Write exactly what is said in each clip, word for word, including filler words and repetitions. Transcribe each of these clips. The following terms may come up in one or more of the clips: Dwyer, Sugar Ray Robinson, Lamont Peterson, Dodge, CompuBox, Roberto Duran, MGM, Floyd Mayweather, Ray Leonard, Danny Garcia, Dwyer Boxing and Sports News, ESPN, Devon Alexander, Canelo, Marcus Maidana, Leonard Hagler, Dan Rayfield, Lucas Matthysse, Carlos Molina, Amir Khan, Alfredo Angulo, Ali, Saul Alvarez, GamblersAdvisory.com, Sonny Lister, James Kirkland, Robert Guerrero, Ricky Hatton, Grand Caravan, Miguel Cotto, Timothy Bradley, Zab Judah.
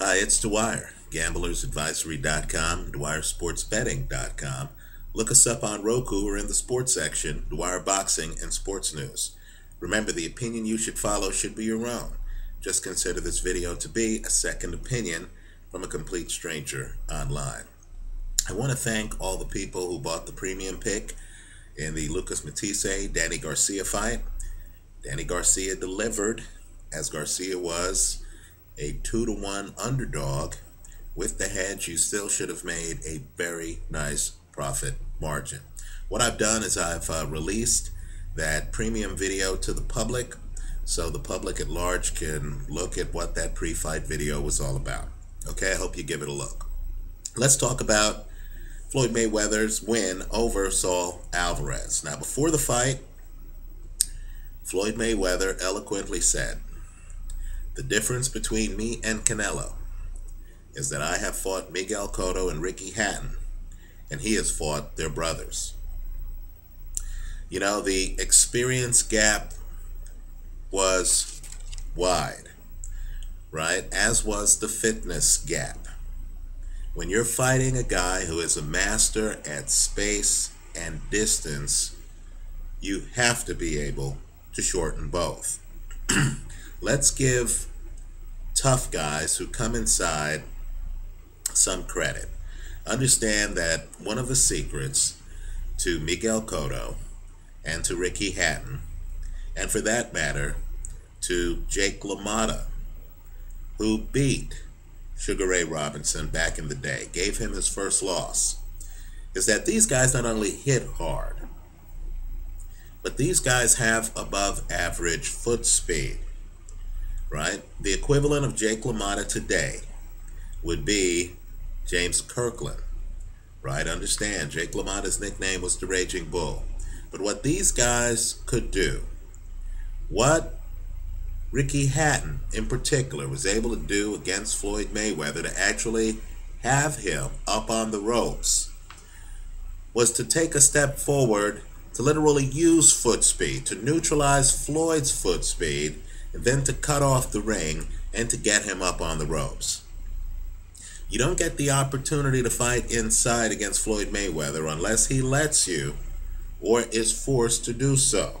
Hi, it's Dwyer, Gamblers Advisory dot com, Dwyer Sports Betting dot com. Look us up on Roku or in the sports section, Dwyer Boxing and Sports News. Remember, the opinion you should follow should be your own. Just consider this video to be a second opinion from a complete stranger online. I want to thank all the people who bought the premium pick in the Lucas Matthysse, Danny Garcia fight. Danny Garcia delivered, as Garcia was a two to one underdog. With the hedge, you still should have made a very nice profit margin. What I've done is I've uh, released that premium video to the public, so the public at large can look at what that pre-fight video was all about. Okay, I hope you give it a look. Let's talk about Floyd Mayweather's win over Saul Alvarez. Now, before the fight, Floyd Mayweather eloquently said, "The difference between me and Canelo is that I have fought Miguel Cotto and Ricky Hatton, and he has fought their brothers." You know, the experience gap was wide, right? As was the fitness gap. When you're fighting a guy who is a master at space and distance, you have to be able to shorten both. Let's give tough guys who come inside some credit. Understand that one of the secrets to Miguel Cotto and to Ricky Hatton, and for that matter, to Jake LaMotta, who beat Sugar Ray Robinson back in the day, gave him his first loss, is that these guys not only hit hard, but these guys have above average foot speed. Right? The equivalent of Jake LaMotta today would be James Kirkland. Right? Understand, Jake LaMotta's nickname was the Raging Bull. But what these guys could do, what Ricky Hatton in particular was able to do against Floyd Mayweather to actually have him up on the ropes, was to take a step forward, to literally use foot speed, to neutralize Floyd's foot speed, then to cut off the ring and to get him up on the ropes. You don't get the opportunity to fight inside against Floyd Mayweather unless he lets you or is forced to do so.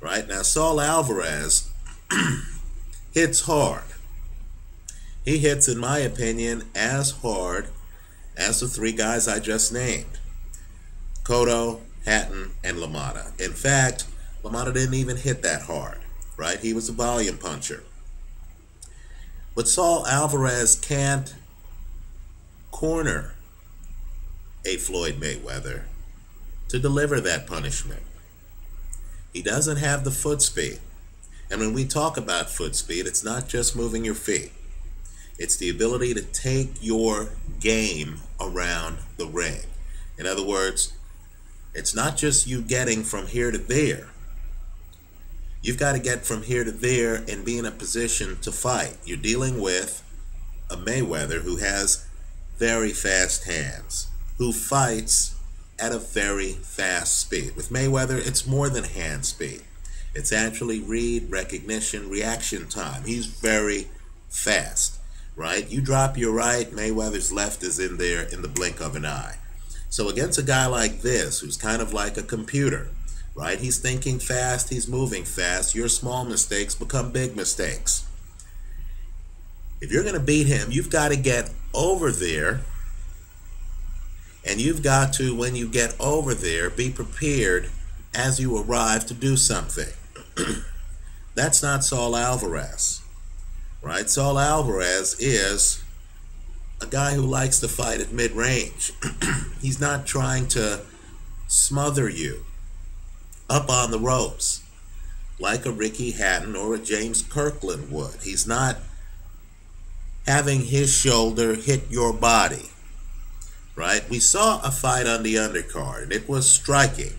Right? Now, Saul Alvarez hits hard. He hits, in my opinion, as hard as the three guys I just named: Cotto, Hatton, and LaMotta. In fact, LaMotta didn't even hit that hard. Right? He was a volume puncher. But Saul Alvarez can't corner a Floyd Mayweather to deliver that punishment. He doesn't have the foot speed. And when we talk about foot speed, it's not just moving your feet. It's the ability to take your game around the ring. In other words, it's not just you getting from here to there. You've got to get from here to there and be in a position to fight. You're dealing with a Mayweather who has very fast hands, who fights at a very fast speed. With Mayweather, it's more than hand speed. It's actually read, recognition, reaction time. He's very fast, right? You drop your right, Mayweather's left is in there in the blink of an eye. So against a guy like this, who's kind of like a computer, right? He's thinking fast, he's moving fast. Your small mistakes become big mistakes. If you're going to beat him, you've got to get over there, and you've got to, when you get over there, be prepared as you arrive to do something. That's not Saul Alvarez, right? Saul Alvarez is a guy who likes to fight at mid-range. He's not trying to smother you up on the ropes like a Ricky Hatton or a James Kirkland would. He's not having his shoulder hit your body, right? We saw a fight on the undercard, and it was striking.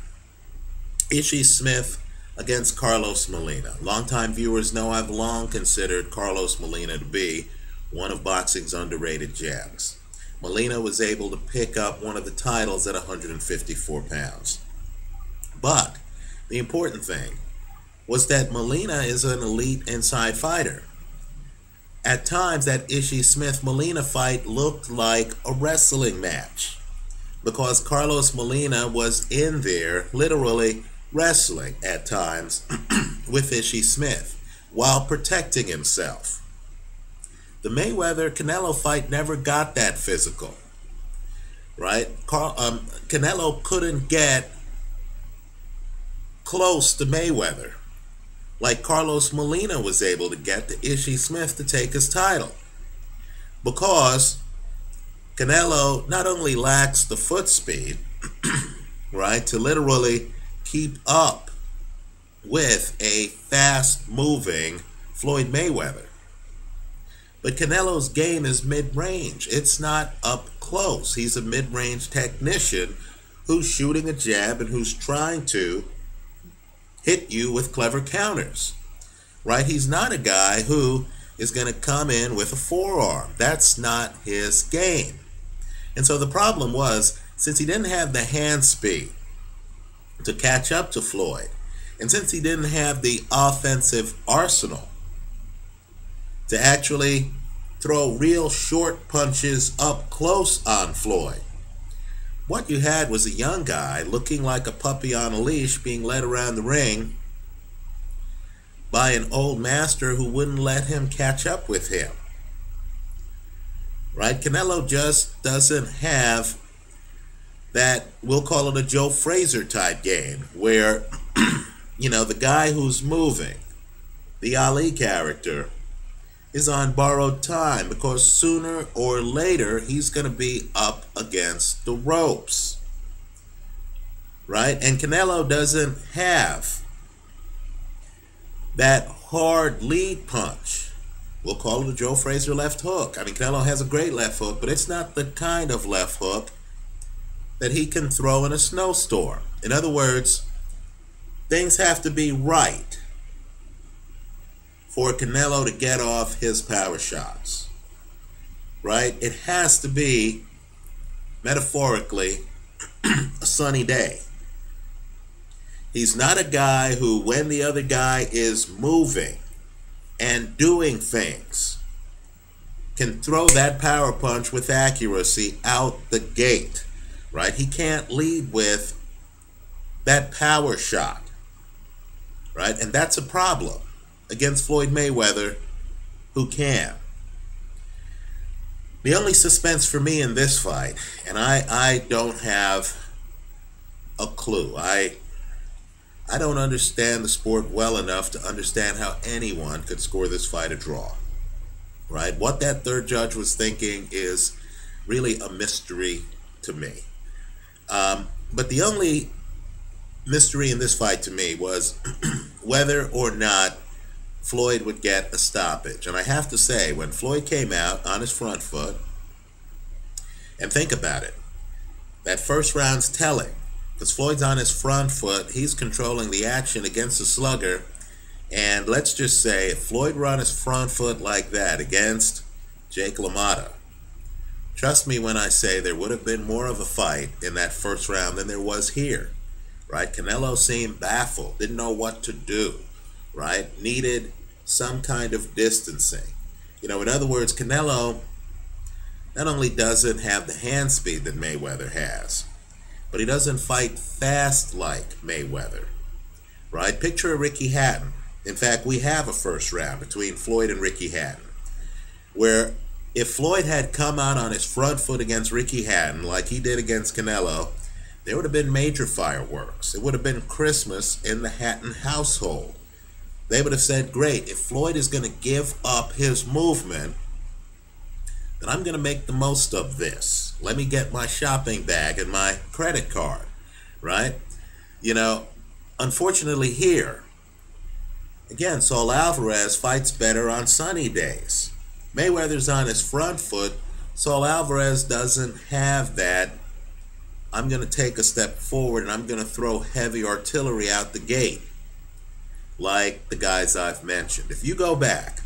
Ishy Smith against Carlos Molina. Longtime viewers know I've long considered Carlos Molina to be one of boxing's underrated gems. Molina was able to pick up one of the titles at one hundred fifty-four pounds. But the important thing was that Molina is an elite inside fighter. At times, that Ishy Smith-Molina fight looked like a wrestling match because Carlos Molina was in there literally wrestling at times with Ishy Smith while protecting himself. The Mayweather-Canelo fight never got that physical, right? Carl, um, Canelo couldn't get close to Mayweather like Carlos Molina was able to get to Ishy Smith to take his title, because Canelo not only lacks the foot speed, right, to literally keep up with a fast-moving Floyd Mayweather, but Canelo's game is mid-range. It's not up close. He's a mid-range technician who's shooting a jab and who's trying to hit you with clever counters, right? He's not a guy who is going to come in with a forearm. That's not his game. And so the problem was, since he didn't have the hand speed to catch up to Floyd, and since he didn't have the offensive arsenal to actually throw real short punches up close on Floyd, what you had was a young guy looking like a puppy on a leash being led around the ring by an old master who wouldn't let him catch up with him, right? Canelo just doesn't have that, we'll call it a Joe Frazier type game, where, you know, the guy who's moving, the Ali character, is on borrowed time, because sooner or later he's going to be up against the ropes, right? And Canelo doesn't have that hard lead punch. We'll call it a Joe Frazier left hook. I mean, Canelo has a great left hook, but it's not the kind of left hook that he can throw in a snowstorm. In other words, things have to be right for Canelo to get off his power shots, right? It has to be, metaphorically, a sunny day. He's not a guy who, when the other guy is moving and doing things, can throw that power punch with accuracy out the gate, right? He can't lead with that power shot, right? And that's a problem against Floyd Mayweather, who can. The only suspense for me in this fight, and I, I don't have a clue. I, I don't understand the sport well enough to understand how anyone could score this fight a draw, right? What that third judge was thinking is really a mystery to me. Um, but the only mystery in this fight to me was whether or not Floyd would get a stoppage. And I have to say, when Floyd came out on his front foot, and think about it, that first round's telling, because Floyd's on his front foot, he's controlling the action against the slugger, and let's just say, if Floyd were on his front foot like that against Jake LaMotta, trust me when I say there would have been more of a fight in that first round than there was here, right? Canelo seemed baffled, didn't know what to do, right? Needed some kind of distancing. You know, in other words, Canelo not only doesn't have the hand speed that Mayweather has, but he doesn't fight fast like Mayweather, right? Picture a Ricky Hatton. In fact, we have a first round between Floyd and Ricky Hatton, where if Floyd had come out on his front foot against Ricky Hatton like he did against Canelo, there would have been major fireworks. It would have been Christmas in the Hatton household. They would have said, great, if Floyd is going to give up his movement, then I'm going to make the most of this. Let me get my shopping bag and my credit card, right? You know, unfortunately here, again, Saul Alvarez fights better on sunny days. Mayweather's on his front foot. Saul Alvarez doesn't have that, I'm going to take a step forward and I'm going to throw heavy artillery out the gate, like the guys I've mentioned. If you go back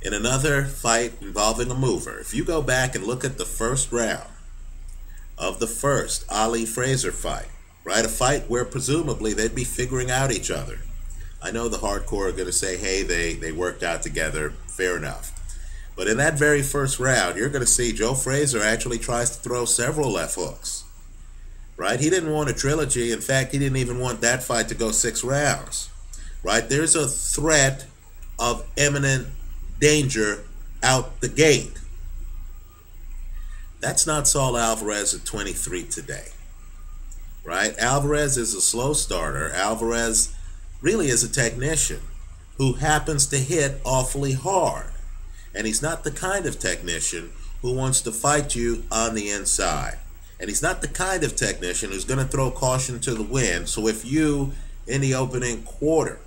in another fight involving a mover, if you go back and look at the first round of the first Ali Frazier fight, right, a fight where presumably they'd be figuring out each other. I know the hardcore are going to say, hey, they, they worked out together fair enough. But in that very first round, you're going to see Joe Frazier actually tries to throw several left hooks, right? He didn't want a trilogy. In fact, he didn't even want that fight to go six rounds, right? There's a threat of imminent danger out the gate. That's not Saul Alvarez at twenty-three today, right? Alvarez is a slow starter. Alvarez really is a technician who happens to hit awfully hard. And he's not the kind of technician who wants to fight you on the inside. And he's not the kind of technician who's going to throw caution to the wind. So if you, in the opening quarter,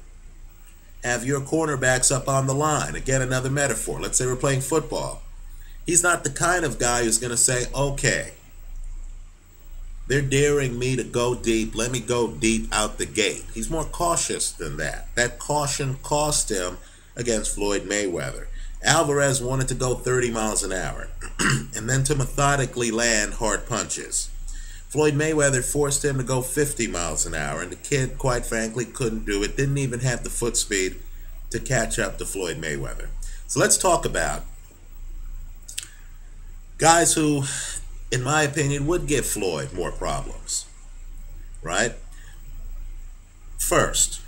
have your cornerbacks up on the line, again, another metaphor. Let's say we're playing football. He's not the kind of guy who's going to say, okay, they're daring me to go deep. Let me go deep out the gate. He's more cautious than that. That caution cost him against Floyd Mayweather. Alvarez wanted to go thirty miles an hour and then to methodically land hard punches. Floyd Mayweather forced him to go fifty miles an hour, and the kid, quite frankly, couldn't do it, didn't even have the foot speed to catch up to Floyd Mayweather. So let's talk about guys who, in my opinion, would give Floyd more problems, right? First,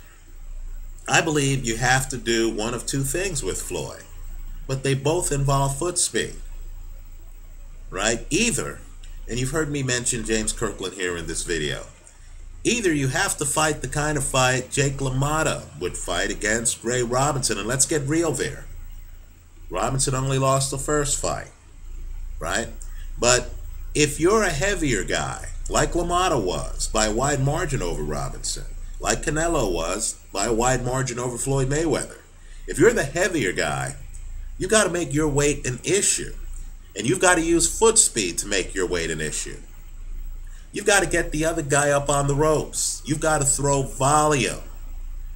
I believe you have to do one of two things with Floyd, but they both involve foot speed, right? Either, and you've heard me mention James Kirkland here in this video, either you have to fight the kind of fight Jake LaMotta would fight against Ray Robinson, and let's get real there. Robinson only lost the first fight, right? But if you're a heavier guy, like LaMotta was, by a wide margin over Robinson, like Canelo was, by a wide margin over Floyd Mayweather, if you're the heavier guy, you got to make your weight an issue, and you've got to use foot speed to make your weight an issue. You've got to get the other guy up on the ropes. You've got to throw volume,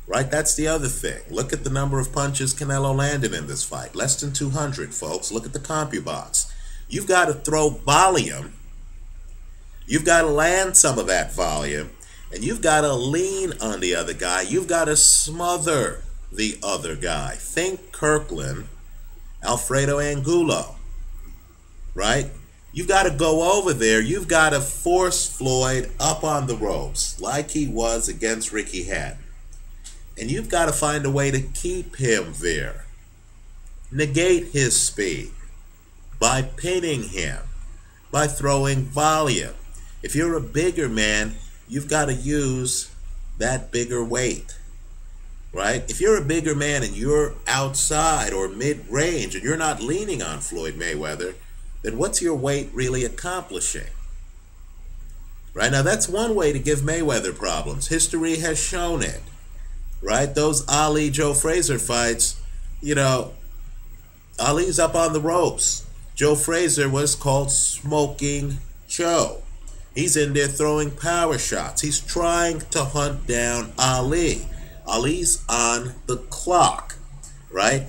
right? That's the other thing. Look at the number of punches Canelo landed in this fight. Less than two hundred, folks. Look at the CompuBox. You've got to throw volume. You've got to land some of that volume, and you've got to lean on the other guy. You've got to smother the other guy. Think Kirkland, Alfredo Angulo, right? You've got to go over there. You've got to force Floyd up on the ropes like he was against Ricky Hatton. And you've got to find a way to keep him there. Negate his speed by pinning him, by throwing volume. If you're a bigger man, you've got to use that bigger weight. Right? If you're a bigger man and you're outside or mid-range and you're not leaning on Floyd Mayweather, then what's your weight really accomplishing? Right? Now, that's one way to give Mayweather problems. History has shown it. Right? Those Ali, Joe Frazier fights, you know, Ali's up on the ropes. Joe Frazier was called Smoking Joe. He's in there throwing power shots. He's trying to hunt down Ali. Ali's on the clock, right?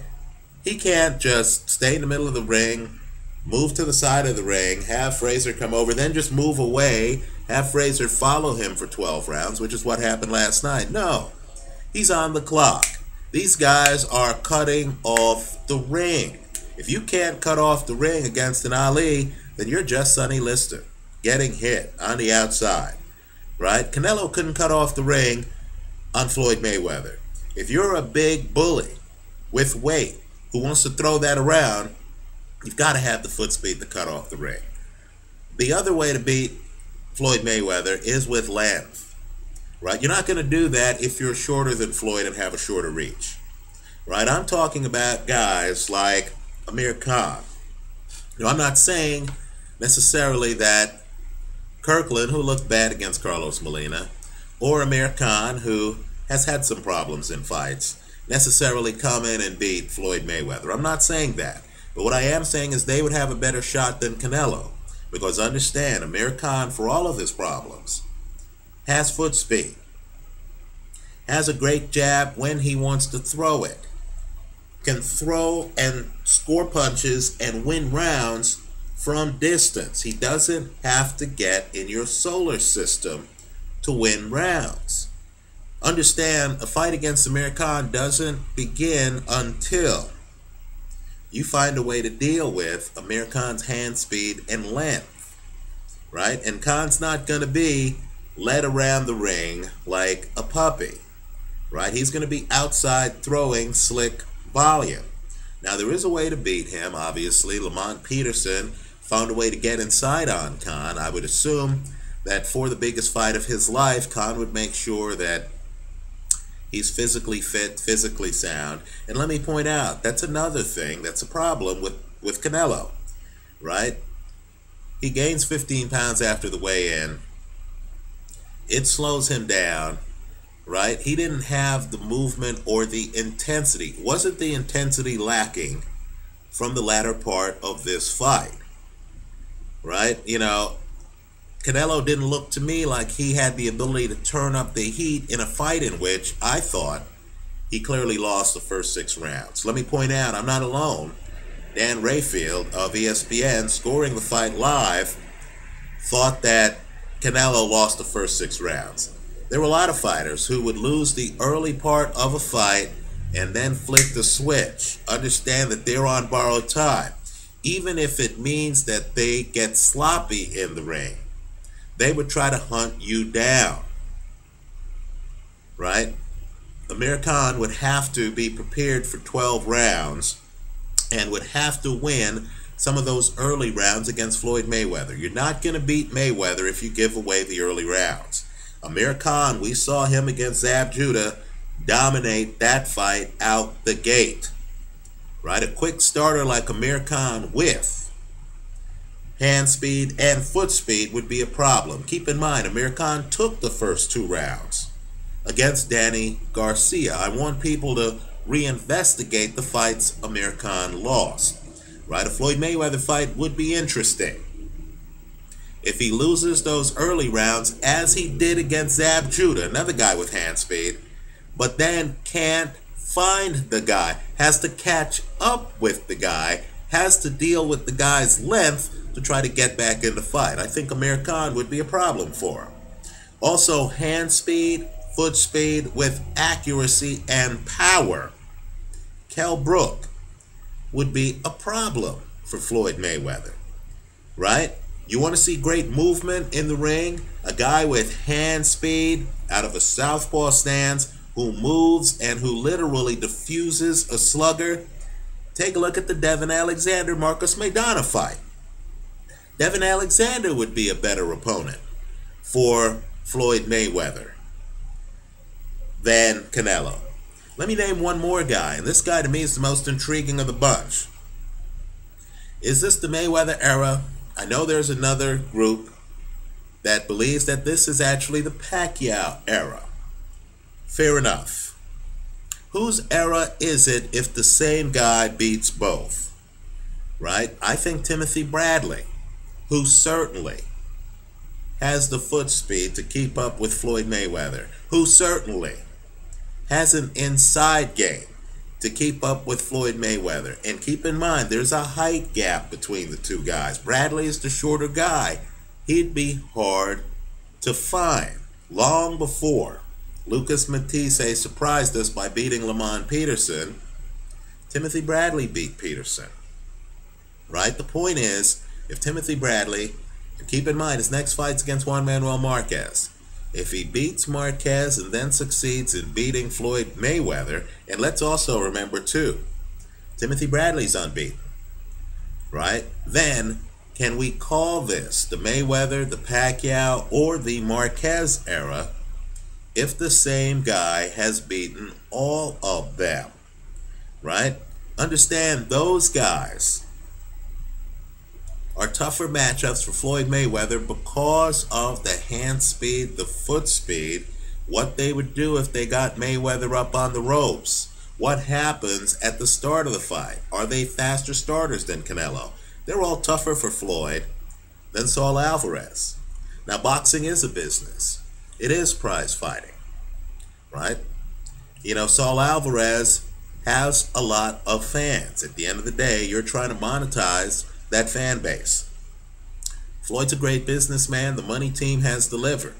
He can't just stay in the middle of the ring, move to the side of the ring, have Frazier come over, then just move away, have Frazier follow him for twelve rounds, which is what happened last night. No, he's on the clock. These guys are cutting off the ring. If you can't cut off the ring against an Ali, then you're just Sonny Lister, getting hit on the outside, right? Canelo couldn't cut off the ring on Floyd Mayweather. If you're a big bully with weight who wants to throw that around, you've got to have the foot speed to cut off the ring. The other way to beat Floyd Mayweather is with length, right? You're not going to do that if you're shorter than Floyd and have a shorter reach, right? I'm talking about guys like Amir Khan. You know, I'm not saying necessarily that Kirkland, who looked bad against Carlos Molina, or Amir Khan, who has had some problems in fights, necessarily come in and beat Floyd Mayweather. I'm not saying that. But what I am saying is they would have a better shot than Canelo. Because understand, Amir Khan, for all of his problems, has foot speed, has a great jab when he wants to throw it, can throw and score punches and win rounds from distance. He doesn't have to get in your solar system to win rounds. Understand, a fight against Amir Khan doesn't begin until you find a way to deal with Amir Khan's hand speed and length, right? And Khan's not going to be led around the ring like a puppy, right? He's going to be outside throwing slick volume. Now, there is a way to beat him, obviously. Lamont Peterson found a way to get inside on Khan. I would assume that for the biggest fight of his life, Khan would make sure that he's physically fit, physically sound. And let me point out, that's another thing that's a problem with, with Canelo, right? He gains fifteen pounds after the weigh-in. It slows him down, right? He didn't have the movement or the intensity. Wasn't the intensity lacking from the latter part of this fight, right? You know, Canelo didn't look to me like he had the ability to turn up the heat in a fight in which I thought he clearly lost the first six rounds. Let me point out, I'm not alone. Dan Rayfield of E S P N, scoring the fight live, thought that Canelo lost the first six rounds. There were a lot of fighters who would lose the early part of a fight and then flick the switch. Understand that they're on borrowed time. Even if it means that they get sloppy in the ring, they would try to hunt you down, right? Amir Khan would have to be prepared for twelve rounds and would have to win some of those early rounds against Floyd Mayweather. You're not going to beat Mayweather if you give away the early rounds. Amir Khan, we saw him against Zab Judah dominate that fight out the gate, right? A quick starter like Amir Khan with hand speed and foot speed would be a problem. Keep in mind, Amir Khan took the first two rounds against Danny Garcia. I want people to reinvestigate the fights Amir Khan lost, right? A Floyd Mayweather fight would be interesting if he loses those early rounds, as he did against Zab Judah, another guy with hand speed, but then can't find the guy, has to catch up with the guy, has to deal with the guy's length to try to get back in the fight. I think Amir Khan would be a problem for him. Also, hand speed, foot speed with accuracy and power. Kell Brook would be a problem for Floyd Mayweather, right? You want to see great movement in the ring? A guy with hand speed out of a southpaw stance who moves and who literally diffuses a slugger? Take a look at the Devon Alexander Marcus Maidana fight. Devon Alexander would be a better opponent for Floyd Mayweather than Canelo. Let me name one more guy, and this guy to me is the most intriguing of the bunch. Is this the Mayweather era? I know there's another group that believes that this is actually the Pacquiao era. Fair enough. Whose era is it if the same guy beats both, right? I think Timothy Bradley, who certainly has the foot speed to keep up with Floyd Mayweather, who certainly has an inside game to keep up with Floyd Mayweather. And keep in mind, there's a height gap between the two guys. Bradley is the shorter guy. He'd be hard to find. Long before Lucas Matthysse surprised us by beating Lamont Peterson, Timothy Bradley beat Peterson, right? The point is, if Timothy Bradley, and keep in mind his next fight's against Juan Manuel Marquez, if he beats Marquez and then succeeds in beating Floyd Mayweather, and let's also remember too, Timothy Bradley's unbeaten, right? Then can we call this the Mayweather, the Pacquiao, or the Marquez era if the same guy has beaten all of them, right? Understand those guys are tougher matchups for Floyd Mayweather because of the hand speed, the foot speed, what they would do if they got Mayweather up on the ropes. What happens at the start of the fight? Are they faster starters than Canelo? They're all tougher for Floyd than Saul Alvarez. Now, boxing is a business. It is prize fighting, right? You know, Saul Alvarez has a lot of fans. At the end of the day, you're trying to monetize that fan base. Floyd's a great businessman. The money team has delivered,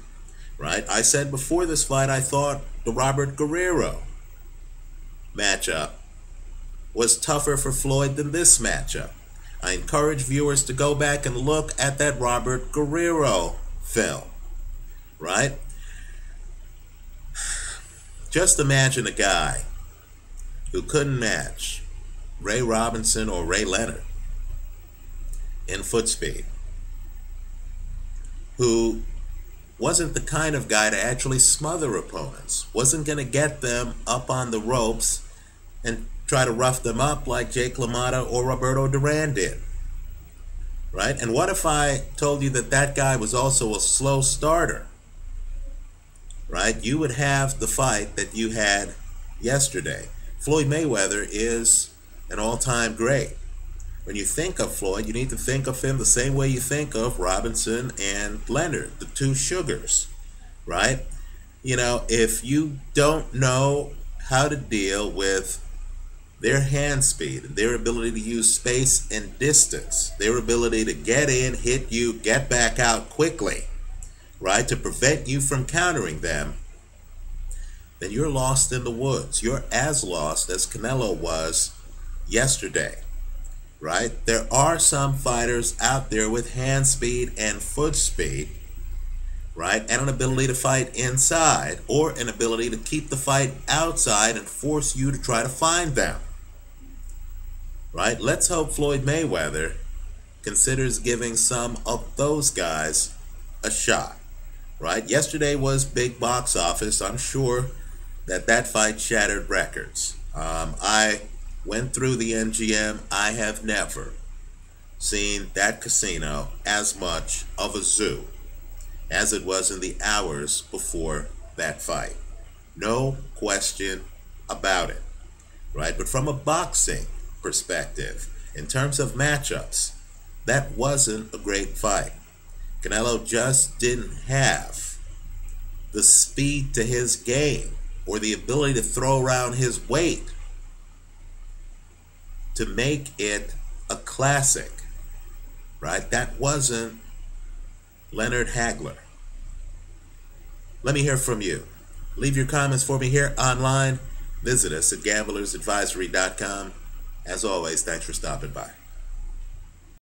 right? I said before this fight, I thought the Robert Guerrero matchup was tougher for Floyd than this matchup. I encourage viewers to go back and look at that Robert Guerrero film, right? Just imagine a guy who couldn't match Ray Robinson or Ray Leonard in foot speed, who wasn't the kind of guy to actually smother opponents, wasn't going to get them up on the ropes and try to rough them up like Jake LaMotta or Roberto Duran did, right? And what if I told you that that guy was also a slow starter, right? You would have the fight that you had yesterday. Floyd Mayweather is an all-time great. When you think of Floyd, you need to think of him the same way you think of Robinson and Leonard, the two sugars, right? You know, if you don't know how to deal with their hand speed, their ability to use space and distance, their ability to get in, hit you, get back out quickly, right, to prevent you from countering them, then you're lost in the woods. You're as lost as Canelo was yesterday, right? There are some fighters out there with hand speed and foot speed, right, and an ability to fight inside or an ability to keep the fight outside and force you to try to find them, right? Let's hope Floyd Mayweather considers giving some of those guys a shot, right? Yesterday was big box office. I'm sure that that fight shattered records. Um, I went through the M G M. I have never seen that casino as much of a zoo as it was in the hours before that fight. No question about it, right? But from a boxing perspective, in terms of matchups, that wasn't a great fight. Canelo just didn't have the speed to his game or the ability to throw around his weight to make it a classic, right? That wasn't Leonard Hagler. Let me hear from you. Leave your comments for me here online. Visit us at Gamblers Advisory dot com. As always, thanks for stopping by.